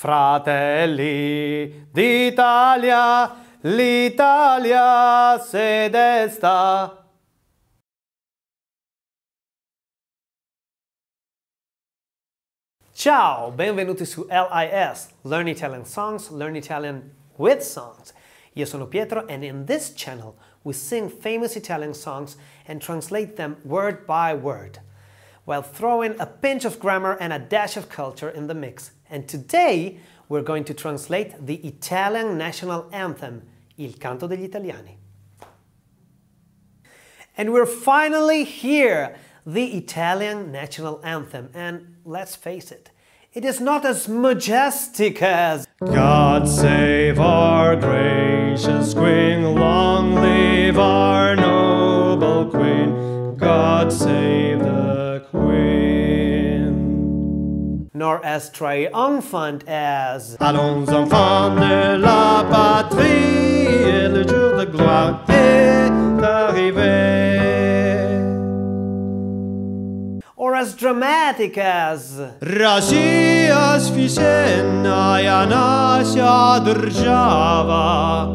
Fratelli d'Italia, l'Italia sede sta. Ciao, benvenuti su LIS, Learn Italian Songs, Learn Italian with Songs. Io sono Pietro and in this channel we sing famous Italian songs and translate them word by word, while throwing a pinch of grammar and a dash of culture in the mix. And today we're going to translate the Italian national anthem, Il Canto degli Italiani. And we're finally here! The Italian national anthem, and let's face it, it is not as majestic as God save our gracious Queen, long live our noble Queen, God save the Queen, nor as triumphant as Allons enfants de la patrie, et le jour de gloire est arrivé, or as dramatic as Russia svishenaya nasha država.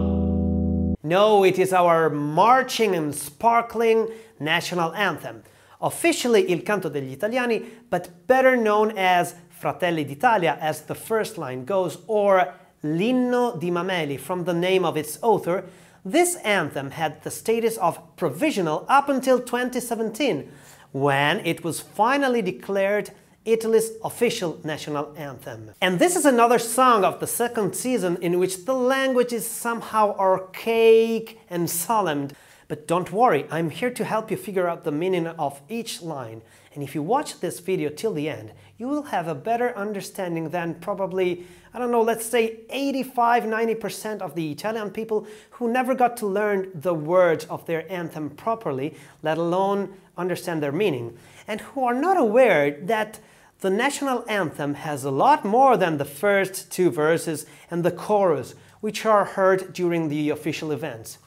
No, it is our marching and sparkling national anthem, officially Il Canto degli Italiani, but better known as Fratelli d'Italia, as the first line goes, or L'inno di Mameli, from the name of its author. This anthem had the status of provisional up until 2017, when it was finally declared Italy's official national anthem. And this is another song of the second season in which the language is somehow archaic and solemn. But don't worry, I'm here to help you figure out the meaning of each line. And if you watch this video till the end, you will have a better understanding than probably, I don't know, let's say 85–90% of the Italian people who never got to learn the words of their anthem properly, let alone understand their meaning, and who are not aware that the national anthem has a lot more than the first two verses and the chorus, which are heard during the official events.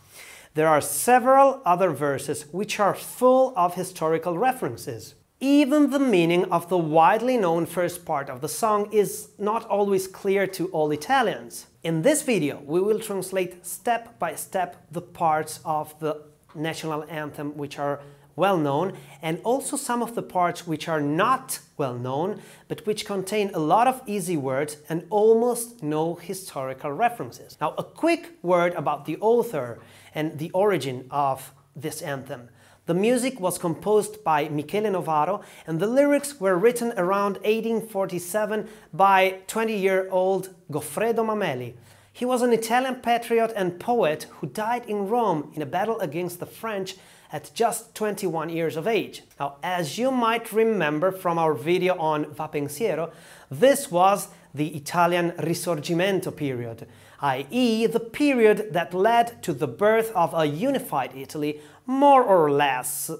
There are several other verses which are full of historical references. Even the meaning of the widely known first part of the song is not always clear to all Italians. In this video, we will translate step by step the parts of the national anthem which are well known, and also some of the parts which are not well known, but which contain a lot of easy words and almost no historical references. Now, a quick word about the author and the origin of this anthem. The music was composed by Michele Novaro, and the lyrics were written around 1847 by 20-year-old Goffredo Mameli. He was an Italian patriot and poet who died in Rome in a battle against the French at just 21 years of age. Now, as you might remember from our video on Va Pensiero, this was the Italian Risorgimento period, i.e. the period that led to the birth of a unified Italy, more or less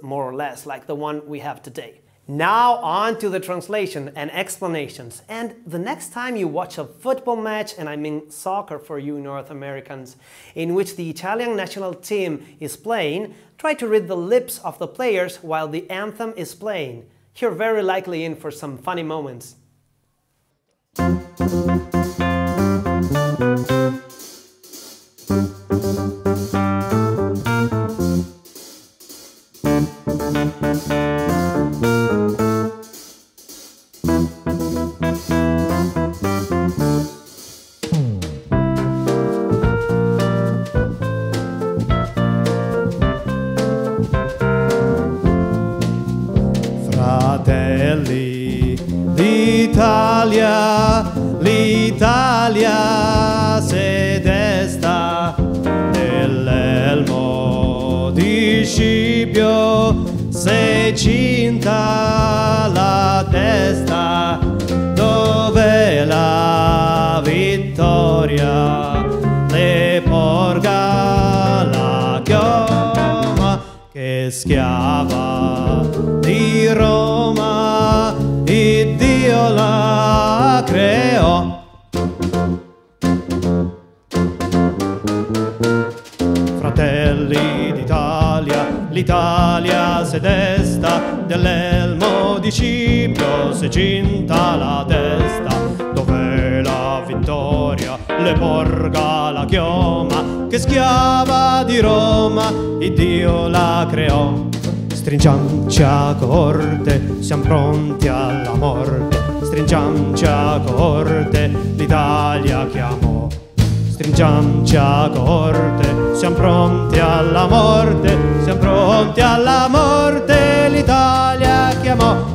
like the one we have today. Now on to the translation and explanations, and the next time you watch a football match, and I mean soccer for you North Americans, in which the Italian national team is playing, try to read the lips of the players while the anthem is playing. You're very likely in for some funny moments. L'Italia sede sta nell'elmo di Scipio, se cinta la testa dove la vittoria le porga la chioma che schiava di Roma e Dio la creò. Fratelli d'Italia, l'Italia sede sta, dell'elmo di Scipio se cinta la testa, dove la vittoria, le porga la chioma, che schiava di Roma, il Dio la creò. Stringiamoci a corte, siamo pronti alla morte, stringiamoci a corte, l'Italia chiamò. Stringiamoci a corte, siamo pronti alla morte, siamo pronti alla morte, l'Italia chiamò.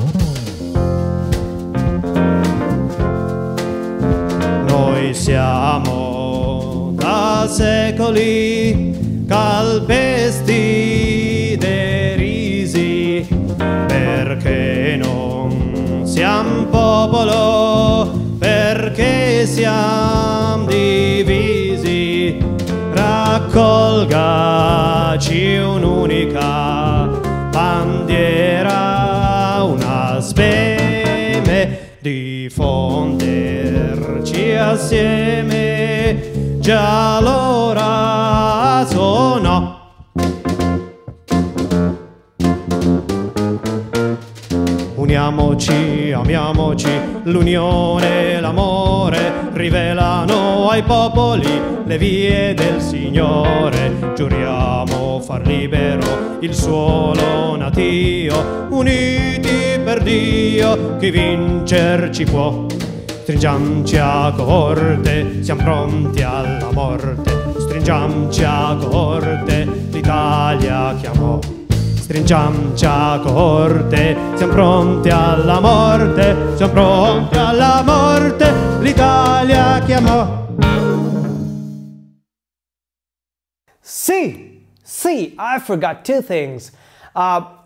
Siamo da secoli calpesti derisi, perché non siamo popolo, perché siamo divisi. Raccolgaci un'unica bandiera, una speme di fonderci assieme, già l'ora sonò. Uniamoci, amiamoci, l'unione e l'amore rivelano ai popoli le vie del Signore. Giuriamo far libero il suolo natio, uniti per Dio chi vincerci può. Stringiamoci a corte, siamo pronti alla morte, stringiamoci a corte, l'Italia chiamò. Stringiamoci a corte, siamo pronti alla morte, siamo pronti alla morte, l'Italia chiamò. See, I forgot two things.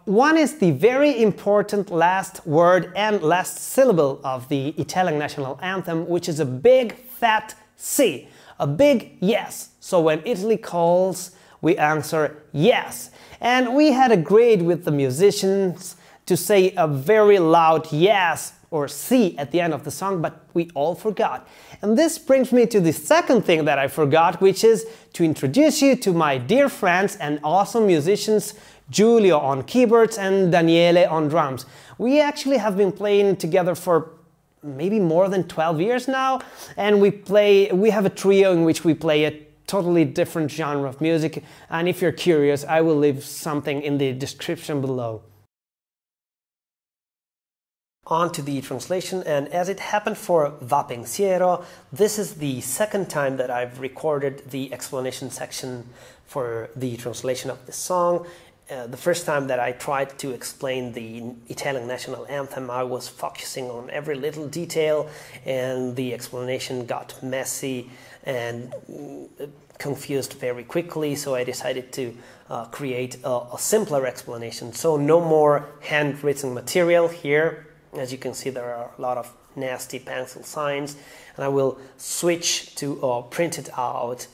One is the very important last word and last syllable of the Italian national anthem, which is a big fat C, a big yes. So when Italy calls, we answer yes. And we had a grade with the musicians to say a very loud yes or C at the end of the song, but we all forgot. And this brings me to the second thing that I forgot, which is to introduce you to my dear friends and awesome musicians, Giulio on keyboards and Daniele on drums. We actually have been playing together for maybe more than 12 years now, and we have a trio in which we play a totally different genre of music, and if you're curious, I will leave something in the description below. On to the translation, and as it happened for Va Pensiero, this is the second time that I've recorded the explanation section for the translation of this song. The first time that I tried to explain the Italian national anthem, I was focusing on every little detail, and the explanation got messy and confused very quickly, so I decided to create a simpler explanation. So no more handwritten material here. As you can see, there are a lot of nasty pencil signs, and I will switch to a printed out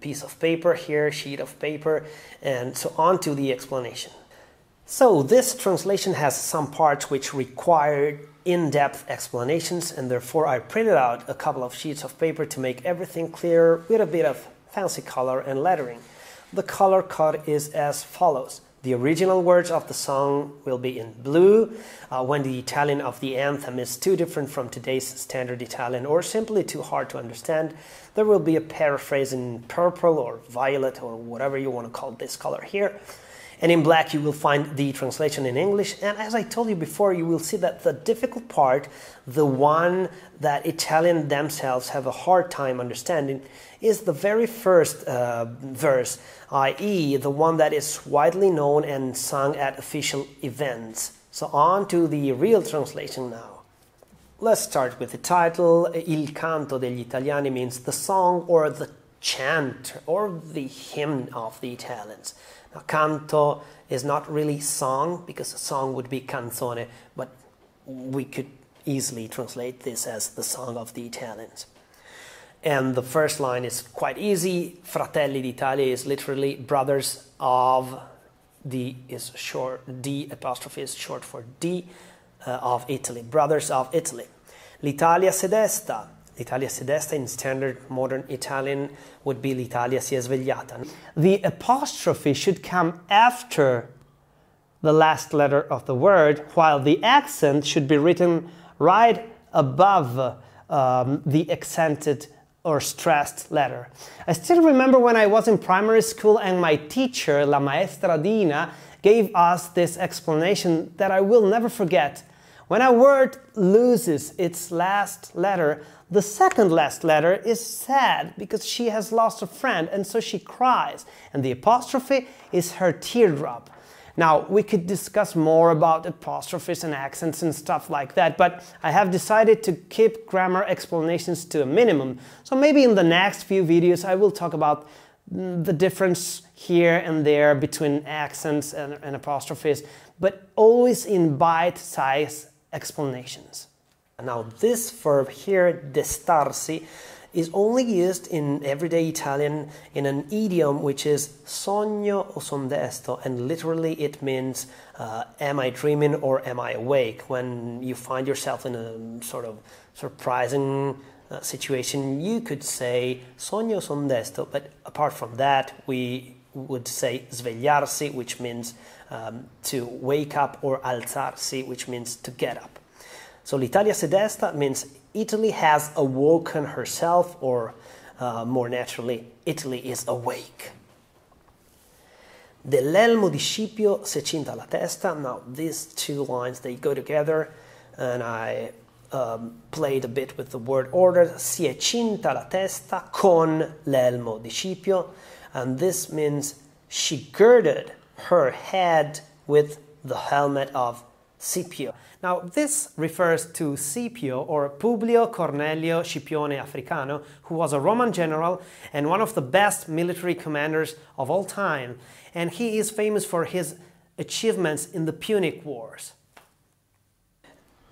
piece of paper here, sheet of paper, and so on to the explanation. So this translation has some parts which required in-depth explanations, and therefore I printed out a couple of sheets of paper to make everything clear with a bit of fancy color and lettering. The color code is as follows. The original words of the song will be in blue, when the Italian of the anthem is too different from today's standard Italian or simply too hard to understand. There will be a paraphrase in purple or violet or whatever you want to call this color here. And in black you will find the translation in English, and as I told you before, you will see that the difficult part, the one that Italians themselves have a hard time understanding, is the very first verse, i.e. the one that is widely known and sung at official events. So on to the real translation now. Let's start with the title. Il Canto degli Italiani means the song or the chant or the hymn of the Italians. Now, canto is not really song, because a song would be canzone, but we could easily translate this as the song of the Italians. And the first line is quite easy. Fratelli d'Italia is literally brothers of, D is short, D apostrophe is short for D, of Italy, brothers of Italy. L'Italia si desta. L'Italia si desta in standard modern Italian would be l'Italia si è svegliata. The apostrophe should come after the last letter of the word, while the accent should be written right above the accented or stressed letter. I still remember when I was in primary school and my teacher, la maestra Dina, gave us this explanation that I will never forget. When a word loses its last letter, the second last letter is sad because she has lost a friend and so she cries, and the apostrophe is her teardrop. Now, we could discuss more about apostrophes and accents and stuff like that, but I have decided to keep grammar explanations to a minimum. So maybe in the next few videos I will talk about the difference here and there between accents and apostrophes, but always in bite-sized explanations. Now, this verb here, destarsi, is only used in everyday Italian in an idiom which is sogno o son desto, and literally it means am I dreaming or am I awake? When you find yourself in a sort of surprising situation, you could say sogno o son desto, but apart from that we would say svegliarsi, which means to wake up, or alzarsi, which means to get up. So l'Italia si desta means Italy has awoken herself, or more naturally, Italy is awake. Dell'elmo di Scipio se cinta la testa. Now, these two lines, they go together, and I played a bit with the word order. Si è cinta la testa con l'elmo di Scipio, and this means she girded her head with the helmet of Scipio. Now, this refers to Scipio, or Publio Cornelio Scipione Africano, who was a Roman general and one of the best military commanders of all time, and he is famous for his achievements in the Punic Wars.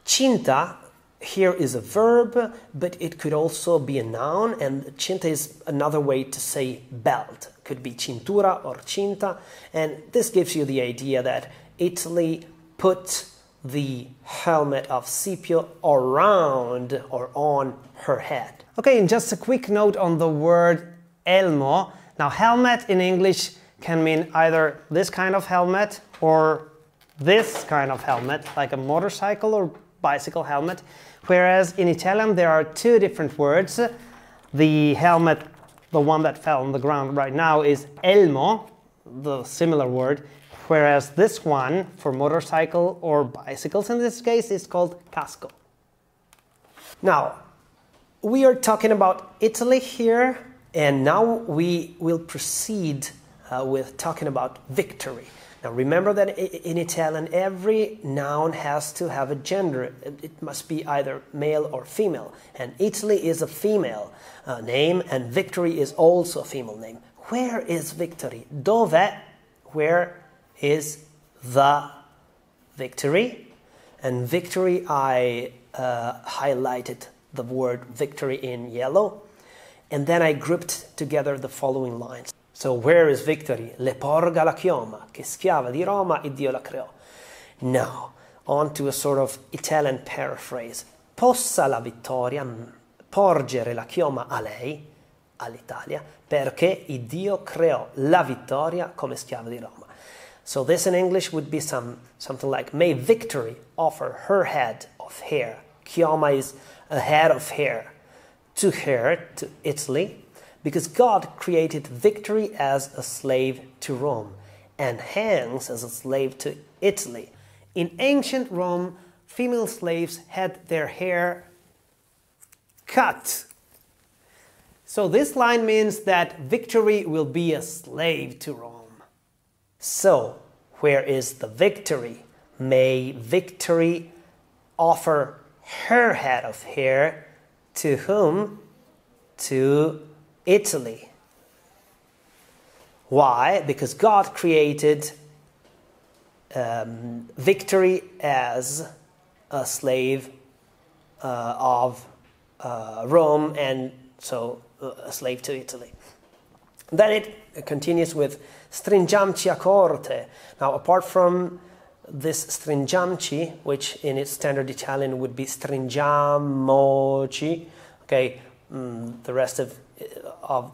Cinta here is a verb, but it could also be a noun, and cinta is another way to say belt. Could be cintura or cinta, and this gives you the idea that Italy put the helmet of Scipio around or on her head. Okay, and just a quick note on the word elmo. Now, helmet in English can mean either this kind of helmet or this kind of helmet, like a motorcycle or bicycle helmet, whereas in Italian there are two different words. The helmet, the one that fell on the ground right now, is elmo, the similar word, whereas this one, for motorcycle or bicycles in this case, is called casco. Now, we are talking about Italy here, and now we will proceed with talking about victory. Now, remember that in Italian, every noun has to have a gender. It must be either male or female, and Italy is a female name, and victory is also a female name. Where is victory? Dove? Where is the victory? And victory, I highlighted the word victory in yellow, and then I grouped together the following lines. So where is victory? Le porga la chioma, che schiava di Roma e Dio la creò. Now, on to a sort of Italian paraphrase. Possa la vittoria porgere la chioma a lei, all'Italia, perché il Dio creò la vittoria come schiava di Roma. So this in English would be something like, may victory offer her head of hair. Chioma is a head of hair. To her, to Italy, because God created victory as a slave to Rome, and hangs as a slave to Italy. In ancient Rome, female slaves had their hair cut. So this line means that victory will be a slave to Rome. So, where is the victory? May victory offer her head of hair to whom? To Italy. Why? Because God created victory as a slave of Rome, and so a slave to Italy. Then it continues with stringiamci a corte. Now, apart from this stringiamci, which in its standard Italian would be stringiamoci, okay, the rest of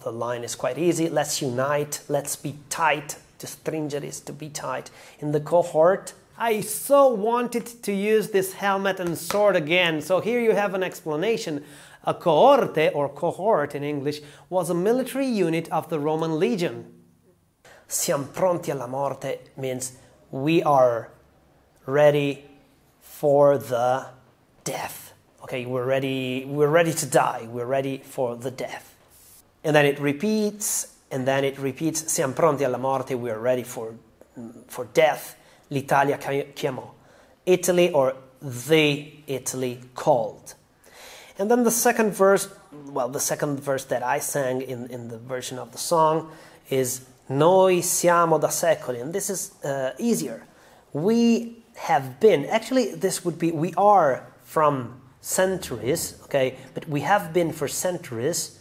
the line is quite easy. Let's unite, let's be tight. To stringere is to be tight. In the cohort, I so wanted to use this helmet and sword again. So here you have an explanation. A cohorte, or cohort in English, was a military unit of the Roman legion. Siamo pronti alla morte means we are ready for the death. Okay, we're ready to die, we're ready for the death. And then it repeats, siamo pronti alla morte, we are ready for death. L'Italia chiamò. Italy, or the Italy, called. And then the second verse, well, the second verse that I sang in the version of the song is Noi siamo da secoli, and this is easier. We have been, actually this would be, we are from centuries, okay, but we have been for centuries,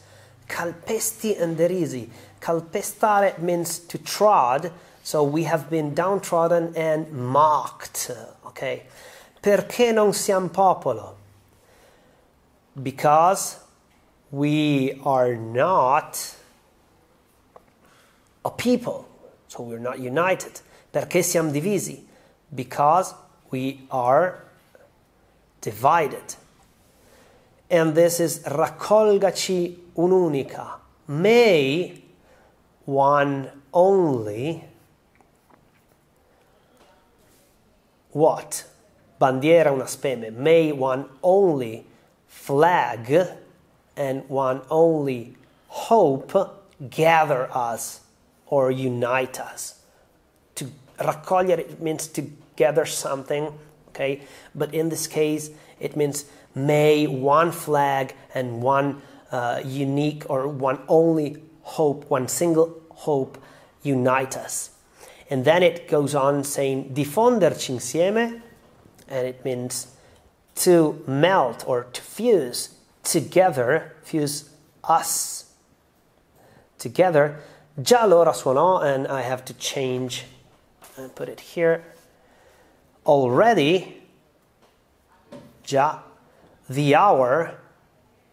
calpesti and derisi. Calpestare means to trod, so we have been downtrodden and mocked, okay. Perché non siamo popolo? Because we are not a people, so we're not united. Perché siamo divisi? Because we are divided. And this is raccolgaci un'unica. May one only what? Bandiera una speme. May one only flag and one only hope gather us or unite us. To raccogliere, it means to gather something, okay? But in this case, it means may one flag and one unique or one only hope, one single hope unite us. And then it goes on saying diffonderci insieme, and it means to melt or to fuse together, fuse us together. Già l'ora suonò, and I have to change and put it here. Already, già, the hour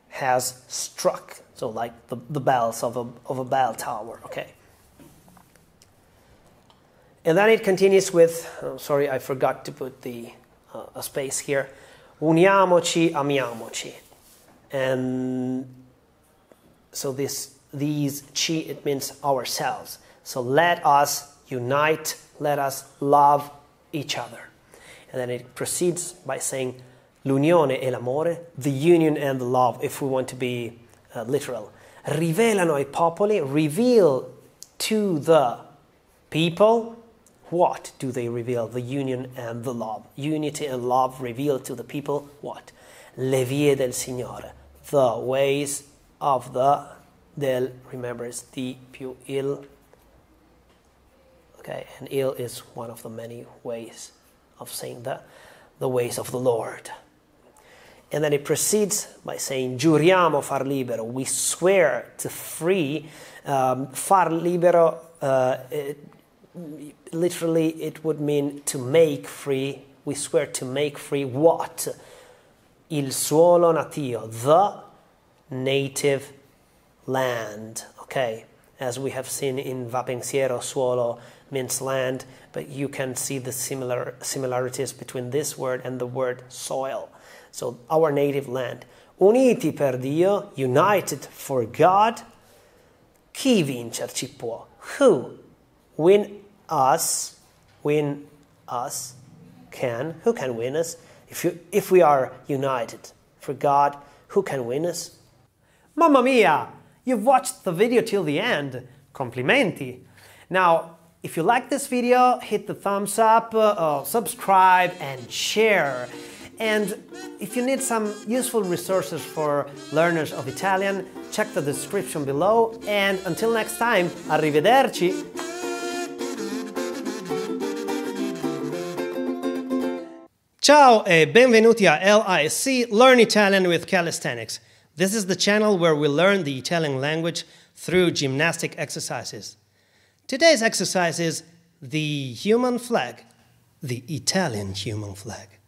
has struck. So like the bells of a bell tower, okay. And then it continues with, oh, sorry, I forgot to put the a space here. Uniamoci, amiamoci. And so these ci, it means ourselves. So let us unite, let us love each other. And then it proceeds by saying l'unione e l'amore, the union and the love, if we want to be literal. Rivelano ai popoli, reveal to the people. What do they reveal? The union and the love. Unity and love reveal to the people what? Le vie del Signore, the ways of the, del, remember, is di più il. Okay, and il is one of the many ways of saying the ways of the Lord. And then it proceeds by saying, giuriamo far libero, we swear to free. Far libero, literally it would mean to make free. We swear to make free what? Il suolo natio, the native land. Okay, as we have seen in Va Pensiero, suolo means land, but you can see the similarities between this word and the word soil. So our native land. Uniti per Dio, united for God. Chi vincerci può? Who? Win us can. Who can win us? If we are united for God, who can win us? Mamma mia! You've watched the video till the end. Complimenti! Now, if you like this video, hit the thumbs up, subscribe and share. And if you need some useful resources for learners of Italian, check the description below. And until next time, arrivederci! Ciao e benvenuti a LISC Learn Italian with Calisthenics. This is the channel where we learn the Italian language through gymnastic exercises. Today's exercise is the human flag, the Italian human flag.